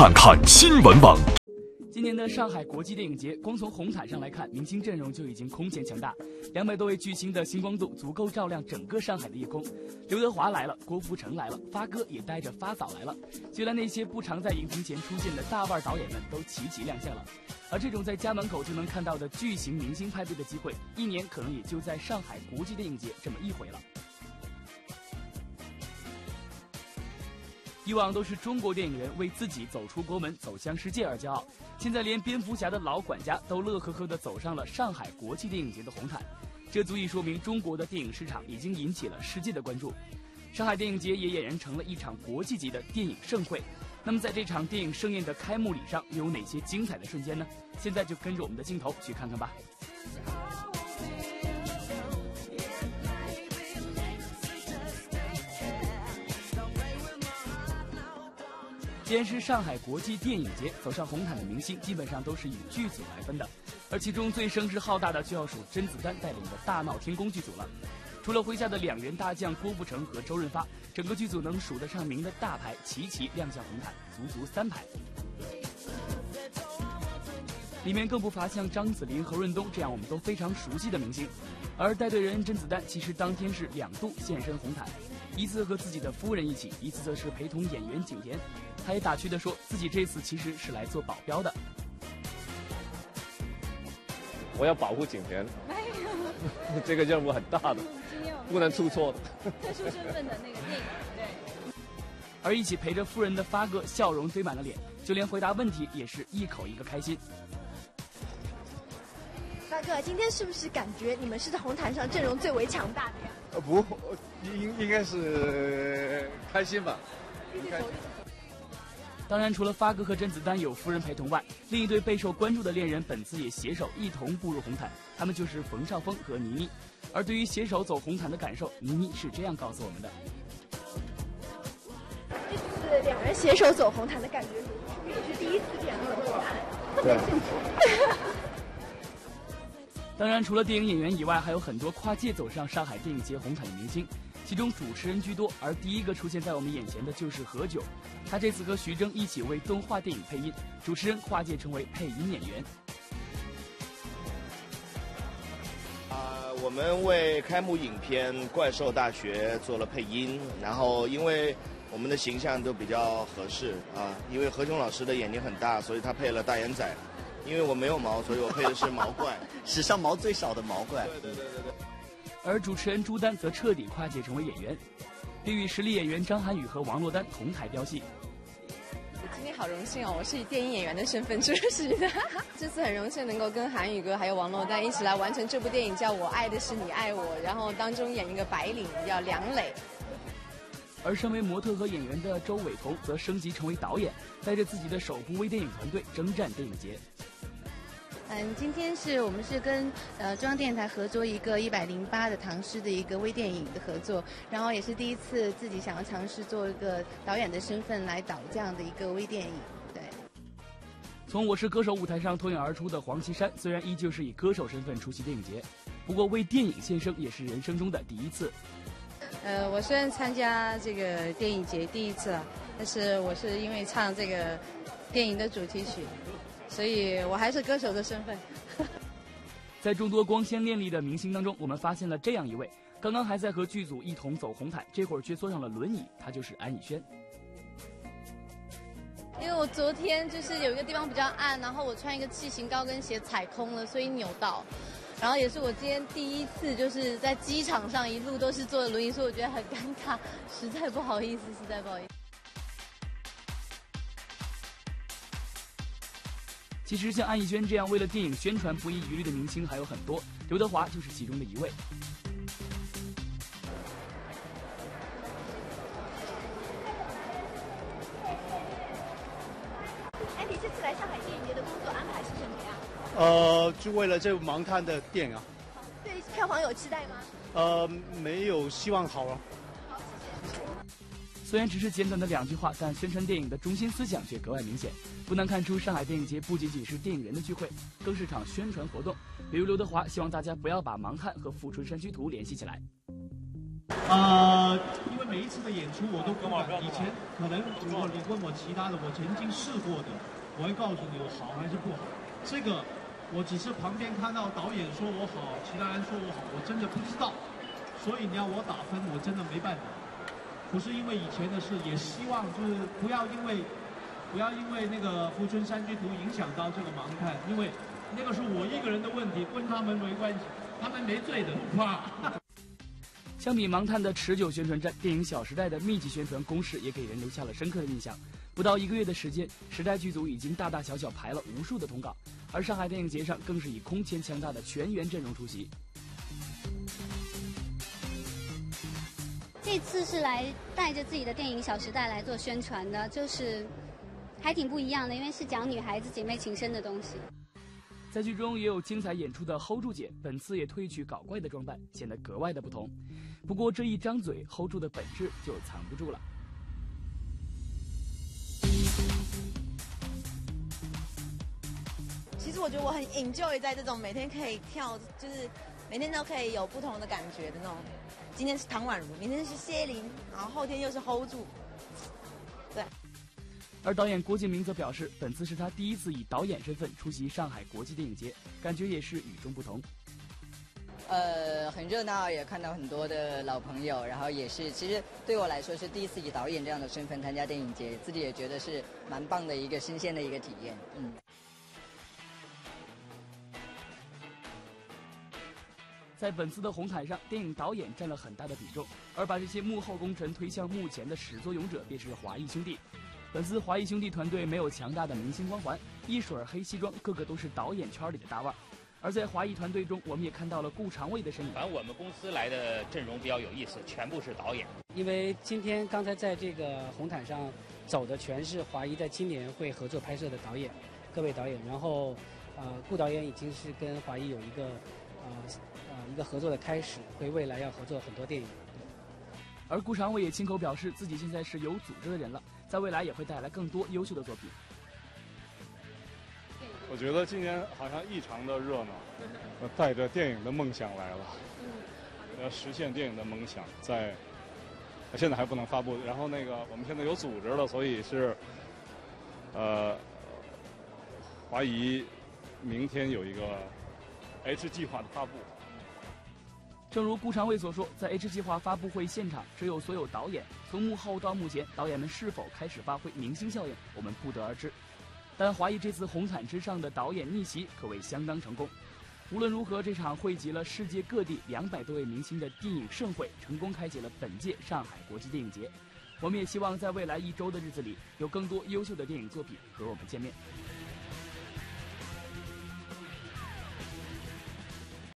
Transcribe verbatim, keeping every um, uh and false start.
看看新闻网。今年的上海国际电影节，光从红毯上来看，明星阵容就已经空前强大，两百多位巨星的星光度足够照亮整个上海的夜空。刘德华来了，郭富城来了，发哥也带着发嫂来了。虽然那些不常在荧屏前出现的大腕导演们都齐齐亮相了，而这种在家门口就能看到的巨型明星派对的机会，一年可能也就在上海国际电影节这么一回了。 以往都是中国电影人为自己走出国门、走向世界而骄傲，现在连蝙蝠侠的老管家都乐呵呵地走上了上海国际电影节的红毯，这足以说明中国的电影市场已经引起了世界的关注。上海电影节也俨然成了一场国际级的电影盛会。那么，在这场电影盛宴的开幕礼上，又有哪些精彩的瞬间呢？现在就跟着我们的镜头去看看吧。 既然是上海国际电影节，走上红毯的明星基本上都是以剧组来分的，而其中最声势浩大的就要数甄子丹带领的大闹天宫剧组了。除了麾下的两员大将郭富城和周润发，整个剧组能数得上名的大牌齐齐亮相红毯，足足三排。里面更不乏像章子林、何润东这样我们都非常熟悉的明星，而带队人甄子丹其实当天是两度现身红毯。 一次和自己的夫人一起，一次则是陪同演员景甜。他也打趣地说，自己这次其实是来做保镖的。我要保护景甜，这个任务很大的，不能出错的。特殊身份的那个电影，对。而一起陪着夫人的发哥，笑容堆满了脸，就连回答问题也是一口一个开心。发哥，今天是不是感觉你们是在红毯上阵容最为强大的呀？ 呃不，应应该是开心吧。开心当然，除了发哥和甄子丹有夫人陪同外，另一对备受关注的恋人本次也携手一同步入红毯，他们就是冯绍峰和倪妮。而对于携手走红毯的感受，倪妮是这样告诉我们的：这次两人携手走红毯的感觉如何？也是第一次这样走红毯，特别幸福。当然，除了电影演员以外，还有很多跨界走上上海电影节红毯的明星，其中主持人居多。而第一个出现在我们眼前的就是何炅，他这次和徐峥一起为动画电影配音，主持人跨界成为配音演员。啊、呃，我们为开幕影片《怪兽大学》做了配音，然后因为我们的形象都比较合适啊、呃，因为何炅老师的眼睛很大，所以他配了大眼仔。 因为我没有毛，所以我配的是毛怪，史上毛最少的毛怪。对对对对对。而主持人朱丹则彻底跨界成为演员，并与实力演员张涵予和王珞丹同台飙戏。今天好荣幸哦，我是以电影演员的身份出席的，这次很荣幸能够跟涵予哥还有王珞丹一起来完成这部电影，叫《我爱的是你爱我》，然后当中演一个白领叫梁磊。 而身为模特和演员的周伟彤则升级成为导演，带着自己的首部微电影团队征战电影节。嗯，今天是我们是跟呃中央电视台合作一个一百零八的唐诗的一个微电影的合作，然后也是第一次自己想要尝试做一个导演的身份来导这样的一个微电影。对。从《我是歌手》舞台上脱颖而出的黄绮珊，虽然依旧是以歌手身份出席电影节，不过为电影献声也是人生中的第一次。 呃，我虽然参加这个电影节第一次了，但是我是因为唱这个电影的主题曲，所以我还是歌手的身份。在众多光鲜亮丽的明星当中，我们发现了这样一位，刚刚还在和剧组一同走红毯，这会儿却坐上了轮椅，他就是安以轩。因为我昨天就是有一个地方比较暗，然后我穿一个气型高跟鞋踩空了，所以扭到。 然后也是我今天第一次，就是在机场上一路都是坐轮椅，所以我觉得很尴尬，实在不好意思，实在不好意思。其实像安以轩这样为了电影宣传不遗余力的明星还有很多，刘德华就是其中的一位。哎，你这次来上海电影节的工作安排是什么呀？ 呃，就为了这部盲探的电影啊，对票房有期待吗？呃，没有，希望好了。好，谢谢。虽然只是简短的两句话，但宣传电影的中心思想却格外明显。不难看出，上海电影节不仅仅是电影人的聚会，更是场宣传活动。比如刘德华希望大家不要把盲探和《富春山居图》联系起来。呃，因为每一次的演出我都不敢，以前可能如果你问我其他的，我曾经试过的，我会告诉你我好还是不好。这个我只是旁边看到导演说我好，其他人说我好，我真的不知道。所以你要我打分，我真的没办法。不是因为以前的事，也希望就是不要因为不要因为那个《富春山居图》影响到这个盲探，因为那个是我一个人的问题，跟他们没关系，他们没罪的，不怕。 相比盲探的持久宣传战，电影《小时代》的密集宣传攻势也给人留下了深刻的印象。不到一个月的时间，时代剧组已经大大小小排了无数的通告，而上海电影节上更是以空前强大的全员阵容出席。这次是来带着自己的电影《小时代》来做宣传的，就是还挺不一样的，因为是讲女孩子姐妹情深的东西。 在剧中也有精彩演出的 hold 住姐，本次也褪去搞怪的装扮，显得格外的不同。不过这一张嘴 hold 住的本质就藏不住了。其实我觉得我很 enjoy 在这种每天可以跳，就是每天都可以有不同的感觉的那种。今天是唐宛如，明天是谢琳，然后后天又是 hold 住，对。 而导演郭敬明则表示，本次是他第一次以导演身份出席上海国际电影节，感觉也是与众不同。呃，很热闹，也看到很多的老朋友，然后也是，其实对我来说是第一次以导演这样的身份参加电影节，自己也觉得是蛮棒的一个新鲜的一个体验。嗯。在本次的红毯上，电影导演占了很大的比重，而把这些幕后功臣推向幕前的始作俑者便是华谊兄弟。 本次华谊兄弟团队没有强大的明星光环，一水儿黑西装，个个都是导演圈里的大腕。而在华谊团队中，我们也看到了顾长卫的身影。反正我们公司来的阵容比较有意思，全部是导演。因为今天刚才在这个红毯上走的全是华谊在今年会合作拍摄的导演，各位导演。然后，呃，顾导演已经是跟华谊有一个，呃，呃，一个合作的开始，会未来要合作很多电影。 而顾长卫也亲口表示，自己现在是有组织的人了，在未来也会带来更多优秀的作品。我觉得今年好像异常的热闹，我带着电影的梦想来了，要实现电影的梦想。在现在还不能发布，然后那个我们现在有组织了，所以是呃，华谊明天有一个 H 计划的发布。 正如顾长卫所说，在 H 计划发布会现场，只有所有导演从幕后到幕前，导演们是否开始发挥明星效应，我们不得而知。但华谊这次红毯之上的导演逆袭可谓相当成功。无论如何，这场汇集了世界各地两百多位明星的电影盛会，成功开启了本届上海国际电影节。我们也希望在未来一周的日子里，有更多优秀的电影作品和我们见面。